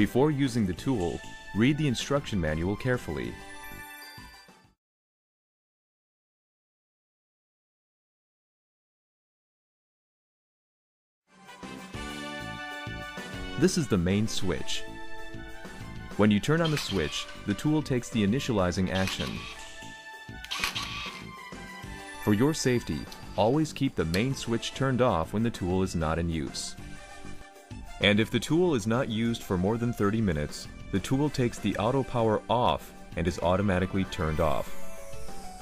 Before using the tool, read the instruction manual carefully. This is the main switch. When you turn on the switch, the tool takes the initializing action. For your safety, always keep the main switch turned off when the tool is not in use. And if the tool is not used for more than 30 minutes, the tool takes the auto power off and is automatically turned off.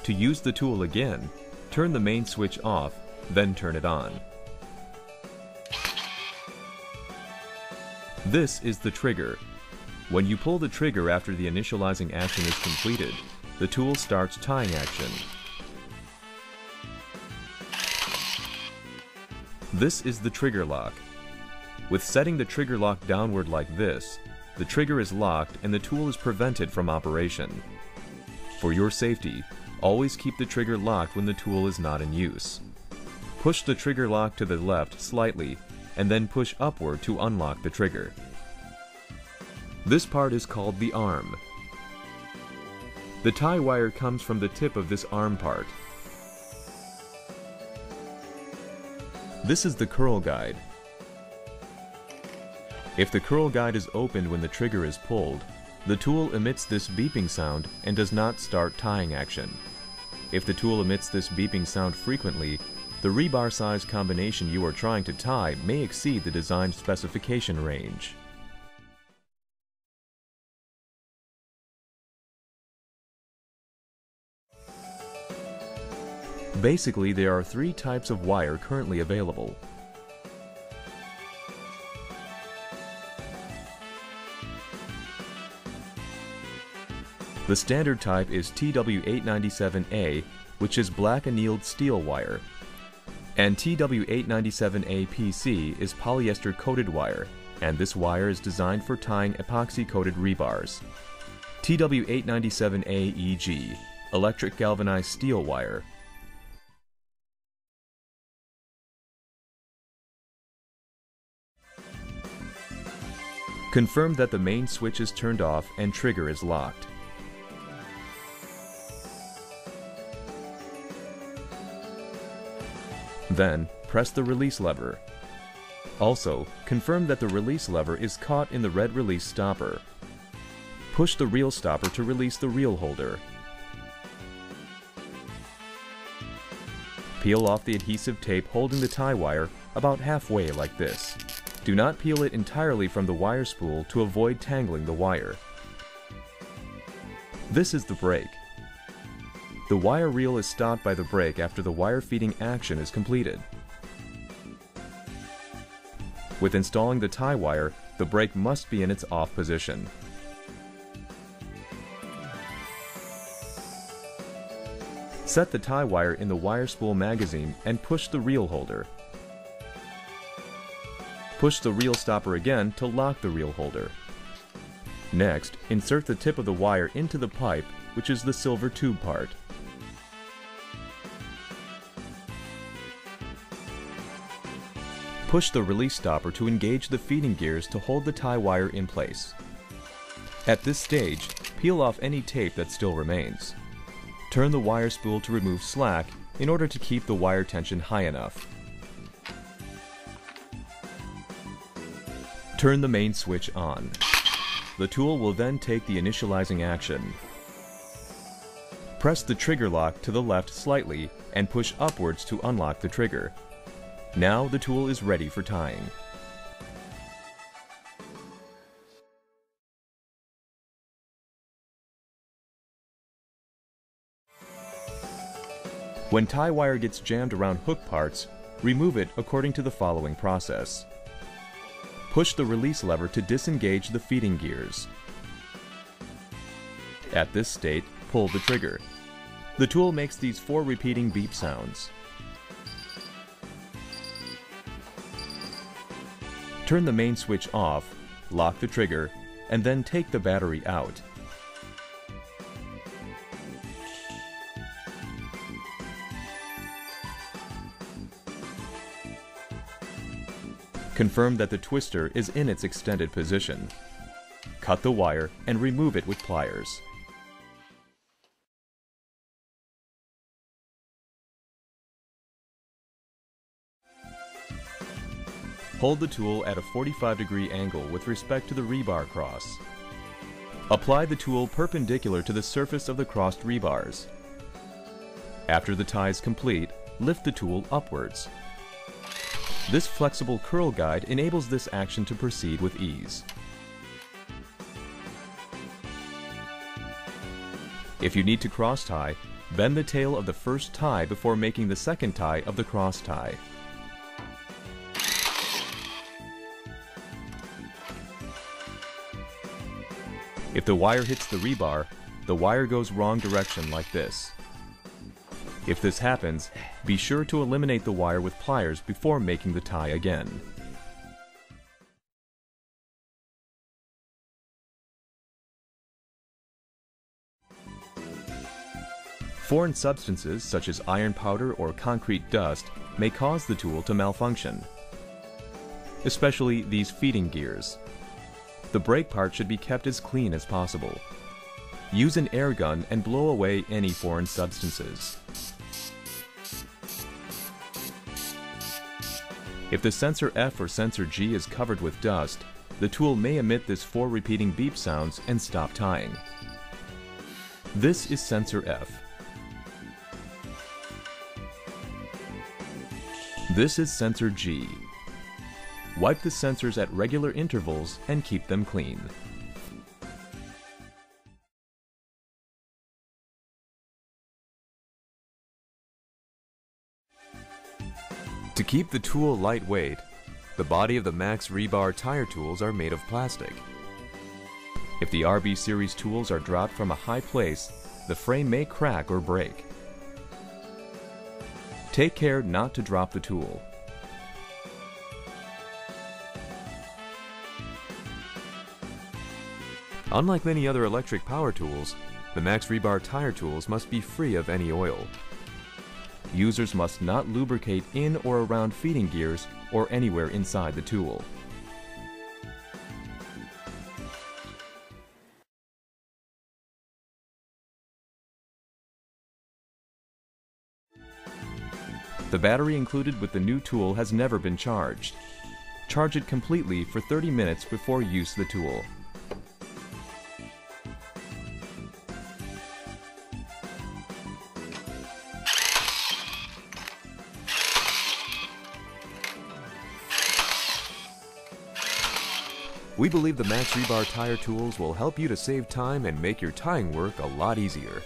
To use the tool again, turn the main switch off, then turn it on. This is the trigger. When you pull the trigger after the initializing action is completed, the tool starts tying action. This is the trigger lock. With setting the trigger lock downward like this, the trigger is locked and the tool is prevented from operation. For your safety, always keep the trigger locked when the tool is not in use. Push the trigger lock to the left slightly, and then push upward to unlock the trigger. This part is called the arm. The tie wire comes from the tip of this arm part. This is the curl guide. If the curl guide is opened when the trigger is pulled, the tool emits this beeping sound and does not start tying action. If the tool emits this beeping sound frequently, the rebar size combination you are trying to tie may exceed the design specification range. Basically, there are three types of wire currently available. The standard type is TW897A, which is black annealed steel wire, and TW897A PC is polyester coated wire, and this wire is designed for tying epoxy coated rebars. TW897AEG, electric galvanized steel wire. Confirm that the main switch is turned off and trigger is locked. Then, press the release lever. Also, confirm that the release lever is caught in the red release stopper. Push the reel stopper to release the reel holder. Peel off the adhesive tape holding the tie wire about halfway like this. Do not peel it entirely from the wire spool to avoid tangling the wire. This is the brake. The wire reel is stopped by the brake after the wire feeding action is completed. With installing the tie wire, the brake must be in its off position. Set the tie wire in the wire spool magazine and push the reel holder. Push the reel stopper again to lock the reel holder. Next, insert the tip of the wire into the pipe, which is the silver tube part. Push the release stopper to engage the feeding gears to hold the tie wire in place. At this stage, peel off any tape that still remains. Turn the wire spool to remove slack in order to keep the wire tension high enough. Turn the main switch on. The tool will then take the initializing action. Press the trigger lock to the left slightly and push upwards to unlock the trigger. Now the tool is ready for tying. When tie wire gets jammed around hook parts, remove it according to the following process. Push the release lever to disengage the feeding gears. At this state, pull the trigger. The tool makes these four repeating beep sounds. Turn the main switch off, lock the trigger, and then take the battery out. Confirm that the twister is in its extended position. cut the wire and remove it with pliers. Hold the tool at a 45-degree angle with respect to the rebar cross. Apply the tool perpendicular to the surface of the crossed rebars. After the tie is complete, lift the tool upwards. This flexible curl guide enables this action to proceed with ease. If you need to cross tie, bend the tail of the first tie before making the second tie of the cross tie. If the wire hits the rebar, the wire goes wrong direction like this. If this happens, be sure to eliminate the wire with pliers before making the tie again. Foreign substances such as iron powder or concrete dust may cause the tool to malfunction, especially these feeding gears. The brake part should be kept as clean as possible. Use an air gun and blow away any foreign substances. If the sensor F or sensor G is covered with dust, the tool may emit this 4 repeating beep sounds and stop tying. This is sensor F. This is sensor G. Wipe the sensors at regular intervals and keep them clean. To keep the tool lightweight, the body of the Max Rebar Tire Tools are made of plastic. If the RB series tools are dropped from a high place, the frame may crack or break. Take care not to drop the tool. Unlike many other electric power tools, the Max Rebar Tire Tools must be free of any oil. Users must not lubricate in or around feeding gears or anywhere inside the tool. The battery included with the new tool has never been charged. Charge it completely for 30 minutes before use of the tool. We believe the Max Rebar Tire Tools will help you to save time and make your tying work a lot easier.